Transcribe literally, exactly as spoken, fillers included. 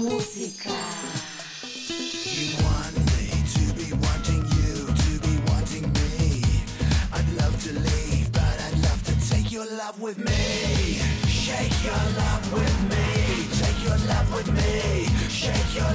Love with me, shake your love with me, take your love with me, shake your